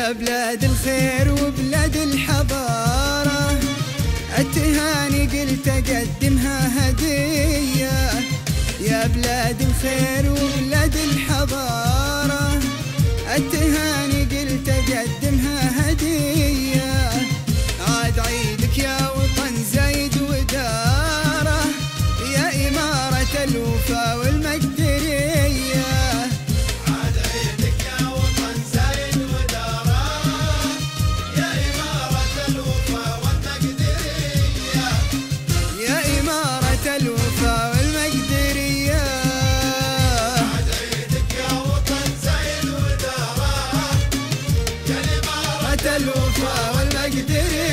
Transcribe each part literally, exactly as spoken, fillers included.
يا بلاد الخير وبلاد الحضارة، التهاني قلت أقدمها هدية. يا بلاد الخير وبلاد الحضارة، التهاني قلت أقدمها هدية. عاد عيدك يا وطن زايد وداره، يا إمارة الوفا والمقدرية. عاد عيدك يا وطن زايد وداره، يا إمارة الوفا والمقدرية، يا إمارة الوفا والمقدرية. عاد عيدك يا وطن زايد وداره، يا إمارة الوفا والمقدرية.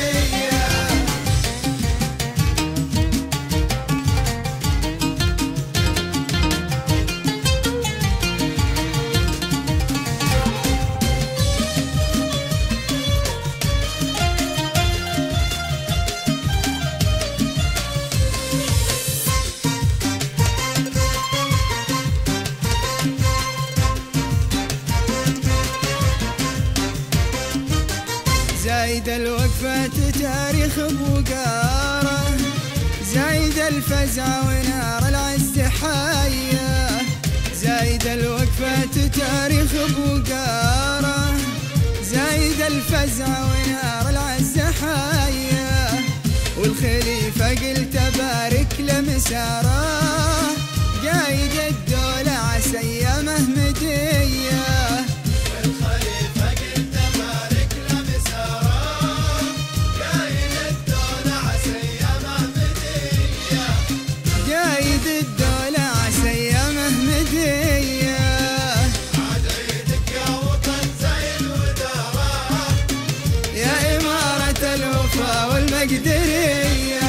زايد الوقفة تاريخ بوقاره، زايد الفزع ونار العز حية. زايد الوقفة تاريخ بوقاره، زايد الفزع ونار العز حية. والخليفة قلت بارك لمساره، قايد الدولة عسى مهمدية. والمقدرية.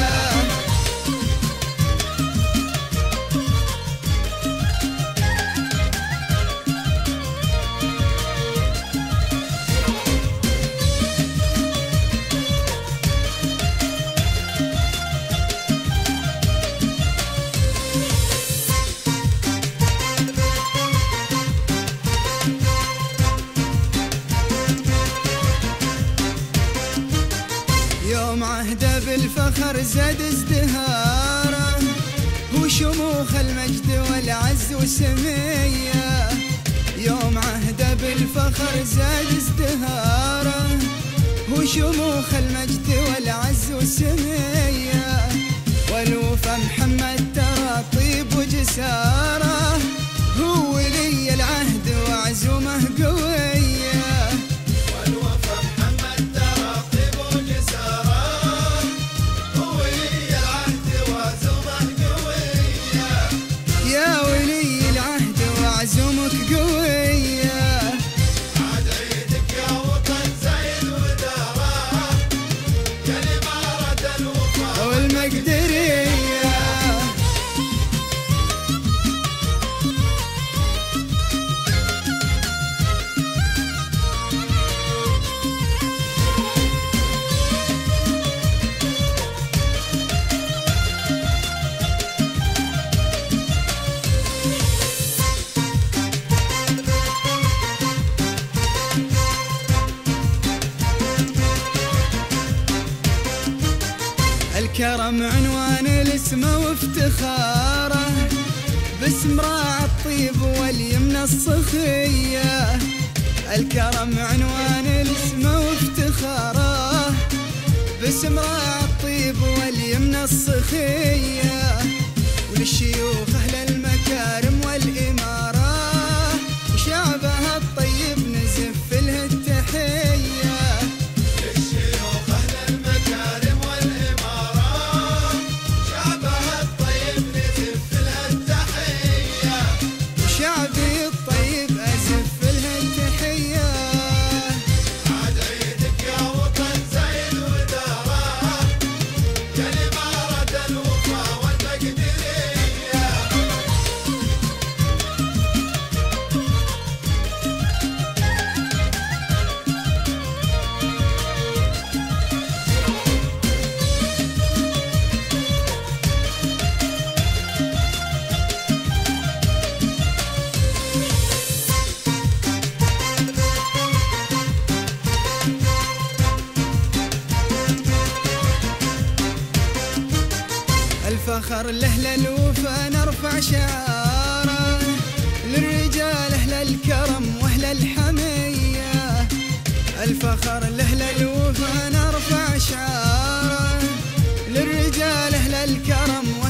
يوم عهده بالفخر زاد ازدهاره، وشموخ المجد والعز وسميه. يوم عهده بالفخر زاد ازدهاره، وشموخ المجد والعز وسميه. والوفا محمد ترى طيب وجساره، هو ولي العهد وعزومه قويه. الكرم عنوان الاسم وافتخاره، باسم راعى الطيب واليمنى الصخية. الكرم عنوان الاسم وافتخاره، باسم راعى الطيب واليمنى الصخية. وللشيوخ أهل المكارم والإمارة، شعبها الطيب نزف له التحية. للرجال أهلا وفانا ارفع شعارا، للرجال أهل الكرم وأهل الحمية، الفخر أهلا وفانا ارفع شعارا، للرجال أهل الكرم.